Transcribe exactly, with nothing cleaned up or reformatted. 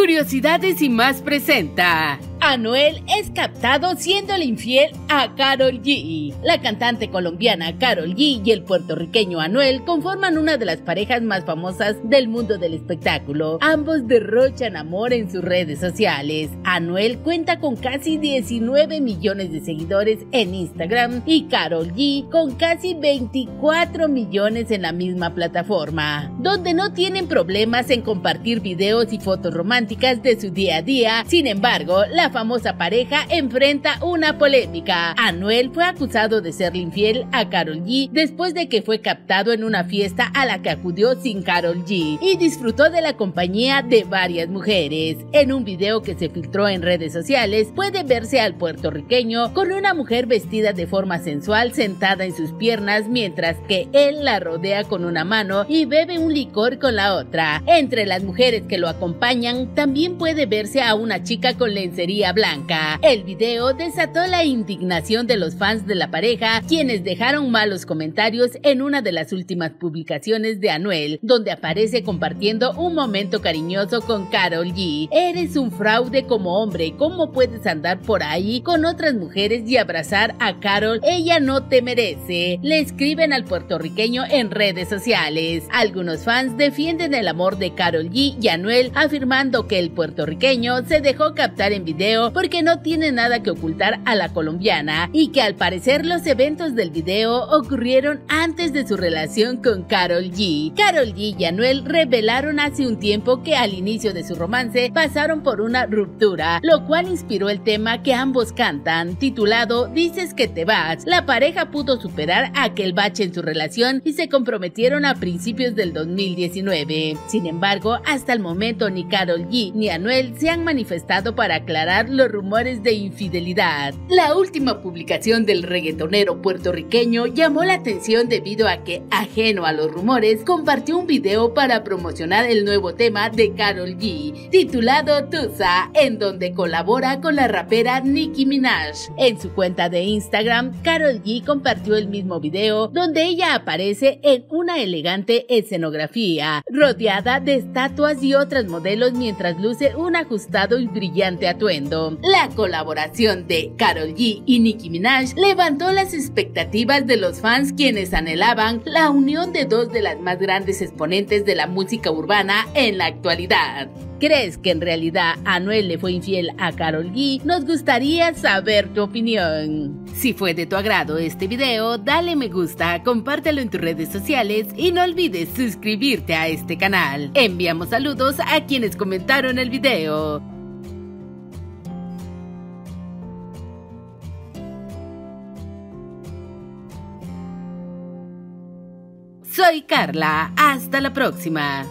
Curiosidades y más presenta... Anuel es captado siéndole infiel a Karol G. La cantante colombiana Karol G y el puertorriqueño Anuel conforman una de las parejas más famosas del mundo del espectáculo. Ambos derrochan amor en sus redes sociales. Anuel cuenta con casi diecinueve millones de seguidores en Instagram y Karol G con casi veinticuatro millones en la misma plataforma, donde no tienen problemas en compartir videos y fotos románticas de su día a día. Sin embargo, la La famosa pareja enfrenta una polémica. Anuel fue acusado de serle infiel a Karol G después de que fue captado en una fiesta a la que acudió sin Karol G y disfrutó de la compañía de varias mujeres. En un video que se filtró en redes sociales puede verse al puertorriqueño con una mujer vestida de forma sensual sentada en sus piernas mientras que él la rodea con una mano y bebe un licor con la otra. Entre las mujeres que lo acompañan también puede verse a una chica con lencería blanca. El video desató la indignación de los fans de la pareja, quienes dejaron malos comentarios en una de las últimas publicaciones de Anuel, donde aparece compartiendo un momento cariñoso con Karol G. Eres un fraude como hombre, ¿cómo puedes andar por ahí con otras mujeres y abrazar a Karol? Ella no te merece, le escriben al puertorriqueño en redes sociales. Algunos fans defienden el amor de Karol G y Anuel, afirmando que el puertorriqueño se dejó captar en video porque no tiene nada que ocultar a la colombiana y que al parecer los eventos del video ocurrieron antes de su relación con Karol G. Karol G y Anuel revelaron hace un tiempo que al inicio de su romance pasaron por una ruptura, lo cual inspiró el tema que ambos cantan, titulado Dices que te vas. La pareja pudo superar aquel bache en su relación y se comprometieron a principios del dos mil diecinueve. Sin embargo, hasta el momento ni Karol G ni Anuel se han manifestado para aclarar los rumores de infidelidad. La última publicación del reggaetonero puertorriqueño llamó la atención debido a que, ajeno a los rumores, compartió un video para promocionar el nuevo tema de Karol G, titulado Tusa, en donde colabora con la rapera Nicki Minaj. En su cuenta de Instagram, Karol G compartió el mismo video, donde ella aparece en una elegante escenografía, rodeada de estatuas y otros modelos mientras luce un ajustado y brillante atuendo. La colaboración de Karol G y Nicki Minaj levantó las expectativas de los fans, quienes anhelaban la unión de dos de las más grandes exponentes de la música urbana en la actualidad. ¿Crees que en realidad Anuel le fue infiel a Karol G? Nos gustaría saber tu opinión. Si fue de tu agrado este video, dale me gusta, compártelo en tus redes sociales y no olvides suscribirte a este canal. Enviamos saludos a quienes comentaron el video. Soy Carla, hasta la próxima.